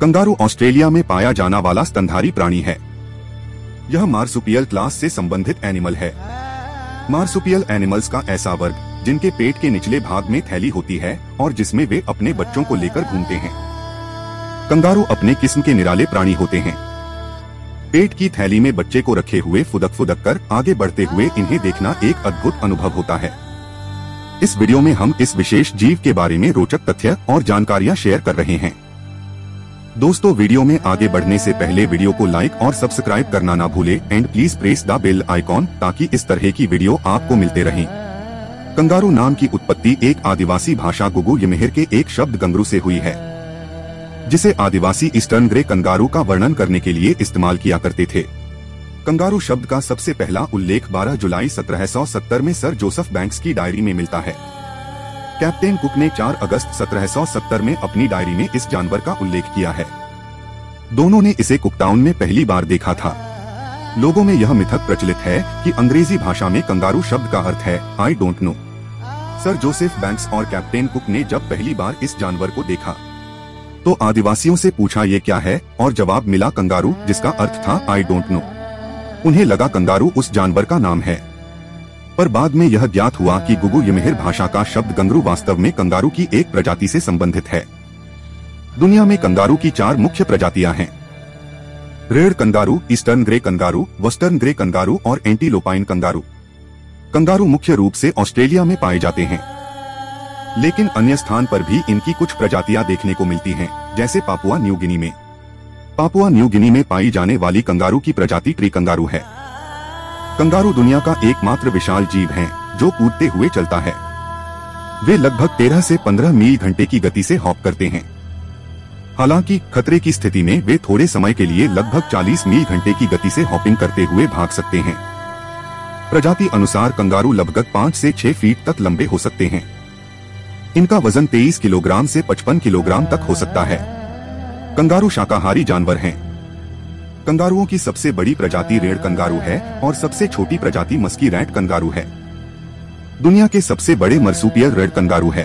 Kangaroo Australia में पाया जाना वाला स्तनधारी प्राणी है। यह मारसुपियल क्लास से संबंधित एनिमल है। मारसुपियल एनिमल्स का ऐसा वर्ग जिनके पेट के निचले भाग में थैली होती है और जिसमें वे अपने बच्चों को लेकर घूमते हैं। कंगारू अपने किस्म के निराले प्राणी होते हैं। पेट की थैली में बच्चे को रखे हुए फुदक फुदक कर आगे बढ़ते हुए इन्हें देखना एक अद्भुत अनुभव होता है। इस वीडियो में हम इस विशेष जीव के बारे में रोचक तथ्य और जानकारियां शेयर कर रहे हैं। दोस्तों, वीडियो में आगे बढ़ने से पहले वीडियो को लाइक और सब्सक्राइब करना ना भूले and please press the bell icon ताकि इस तरह की वीडियो आपको मिलते रहे। कंगारू नाम की उत्पत्ति एक आदिवासी भाषा गुगु यिमिथिर के एक शब्द गंगरू से हुई है, जिसे आदिवासी ईस्टर्न ग्रे कंगारू का वर्णन करने के लिए इस्तेमाल किया करते थे। कंगारू शब्द का सबसे पहला उल्लेख 12 जुलाई 1770 में सर जोसेफ बैंक्स की डायरी में मिलता है। कैप्टन कुक ने 4 अगस्त 1770 में अपनी डायरी में इस जानवर का उल्लेख किया है। दोनों ने इसे कुकटाउन में पहली बार देखा था। लोगों में यह मिथक प्रचलित है कि अंग्रेजी भाषा में कंगारू शब्द का अर्थ है I don't know. Sir Joseph Banks और कैप्टन कुक ने जब पहली बार इस जानवर को देखा तो आदिवासियों से पूछा ये क्या है, और जवाब मिला कंगारू, जिसका अर्थ था आई डोंट नो। उन्हें लगा कंगारू उस जानवर का नाम है, पर बाद में यह ज्ञात हुआ कि गुगु यिमिथिर भाषा का शब्द गंगरू वास्तव में कंगारू की एक प्रजाति से संबंधित है। दुनिया में कंगारू की 4 मुख्य प्रजातियां हैं: red kangaroo, eastern grey kangaroo, western grey kangaroo और एंटीलोपाइन कंगारू। कंगारू मुख्य रूप से ऑस्ट्रेलिया में पाए जाते हैं, लेकिन अन्य स्थान पर भी इनकी कुछ प्रजातियां देखने को मिलती हैं, जैसे पापुआ न्यू गिनी में। पापुआ न्यू गिनी में पाई जाने वाली कंगारू की प्रजाति ट्री कंगारू है। कंगारू दुनिया का एकमात्र विशाल जीव है जो कूदते हुए चलता है। वे लगभग 13 से 15 मील घंटे की गति से हॉप करते हैं। हालांकि खतरे की स्थिति में वे थोड़े समय के लिए लगभग 40 मील घंटे की गति से हॉपिंग करते हुए भाग सकते हैं। प्रजाति अनुसार कंगारू लगभग 5 से 6 फीट तक लंबे हो सकते हैं। इनका वजन 23 किलोग्राम से 55 किलोग्राम तक हो सकता है। कंगारू शाकाहारी जानवर हैं। कंगारुओं की सबसे बड़ी प्रजाति रेड कंगारू है और सबसे छोटी प्रजाति मस्की रैट कंगारू है। दुनिया के सबसे बड़े मारसुपियल रेड कंगारू है।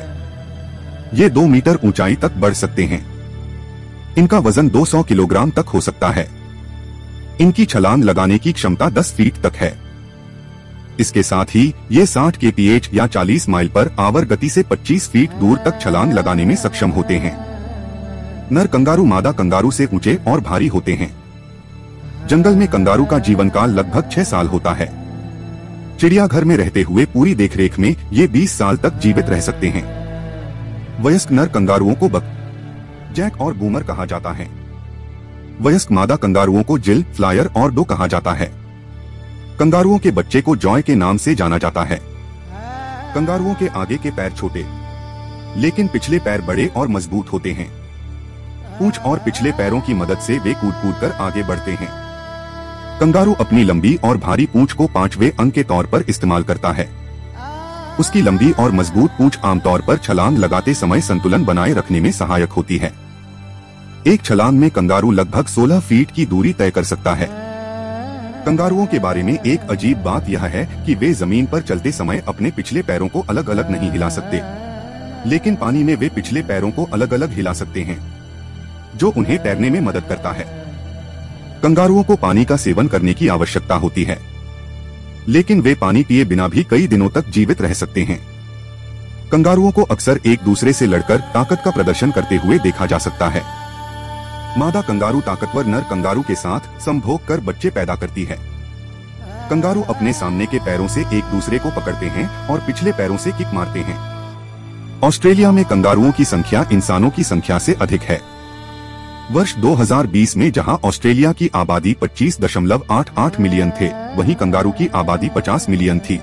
ये 2 मीटर ऊंचाई तक बढ़ सकते हैं। इनका वजन 200 किलोग्राम तक हो सकता है। इनकी छलांग लगाने की क्षमता 10 फीट तक है। इसके साथ ही ये 60 kph या 40 माइल पर आवर गति से 25 फीट दूर तक छलांग लगाने में सक्षम होते हैं। नर कंगारू मादा कंगारू से ऊंचे और भारी होते हैं। जंगल में कंगारू का जीवन काल लगभग 6 साल होता है। चिड़ियाघर में रहते हुए पूरी देखरेख में ये 20 साल तक जीवित रह सकते हैं। वयस्क नर कंगारुओं को बक जैक और बूमर कहा जाता है। वयस्क मादा कंगारुओं को जिल, फ्लायर और डो कहा जाता है। कंगारुओं के बच्चे को जॉय के नाम से जाना जाता है। कंगारुओं के आगे के पैर छोटे लेकिन पिछले पैर बड़े और मजबूत होते हैं। पूंछ और पिछले पैरों की मदद से वे कूद-कूद कर आगे बढ़ते हैं। कंगारू अपनी लंबी और भारी पूंछ को 5वें अंक के तौर पर इस्तेमाल करता है। उसकी लंबी और मजबूत पूंछ आमतौर पर छलांग लगाते समय संतुलन बनाए रखने में सहायक होती है। एक छलांग में कंगारू लगभग 16 फीट की दूरी तय कर सकता है। कंगारुओं के बारे में एक अजीब बात यह है कि वे जमीन पर चलते समय अपने पिछले पैरों को अलग अलग नहीं हिला सकते, लेकिन पानी में वे पिछले पैरों को अलग अलग हिला सकते हैं, जो उन्हें तैरने में मदद करता है। कंगारुओं को पानी का सेवन करने की आवश्यकता होती है, लेकिन वे पानी पिए बिना भी कई दिनों तक जीवित रह सकते हैं। कंगारुओं को अक्सर एक दूसरे से लड़कर ताकत का प्रदर्शन करते हुए देखा जा सकता है। मादा कंगारू ताकतवर नर कंगारू के साथ संभोग कर बच्चे पैदा करती है। कंगारू अपने सामने के पैरों से एक दूसरे को पकड़ते हैं और पिछले पैरों से किक मारते हैं। ऑस्ट्रेलिया में कंगारुओं की संख्या इंसानों की संख्या से अधिक है। वर्ष 2020 में जहां ऑस्ट्रेलिया की आबादी 25.88 मिलियन थे, वहीं कंगारू की आबादी 50 मिलियन थी।